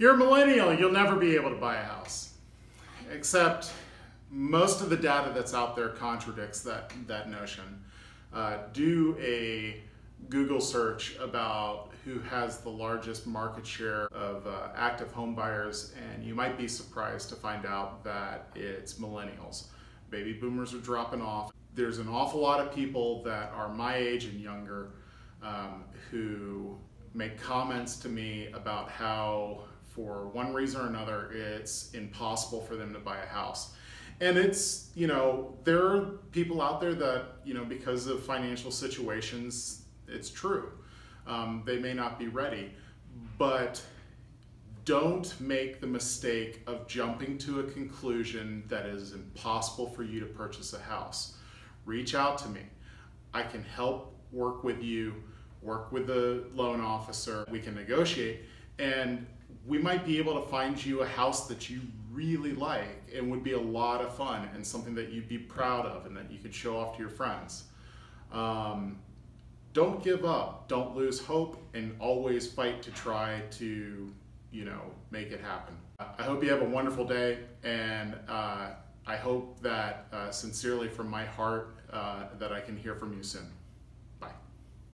You're a millennial, you'll never be able to buy a house. Except most of the data that's out there contradicts that notion. Do a Google search about who has the largest market share of active home buyers, and you might be surprised to find out that it's millennials. Baby boomers are dropping off. There's an awful lot of people that are my age and younger who make comments to me about how, for one reason or another, it's impossible for them to buy a house. And it's, you know, there are people out there that, you know, because of financial situations, it's true. They may not be ready, but don't make the mistake of jumping to a conclusion that it is impossible for you to purchase a house. Reach out to me. I can help work with you, work with the loan officer. We can negotiate, and we might be able to find you a house that you really like and would be a lot of fun and something that you'd be proud of and that you could show off to your friends. Don't give up, don't lose hope, and always fight to try to, you know, make it happen. I hope you have a wonderful day, and I hope that sincerely from my heart that I can hear from you soon.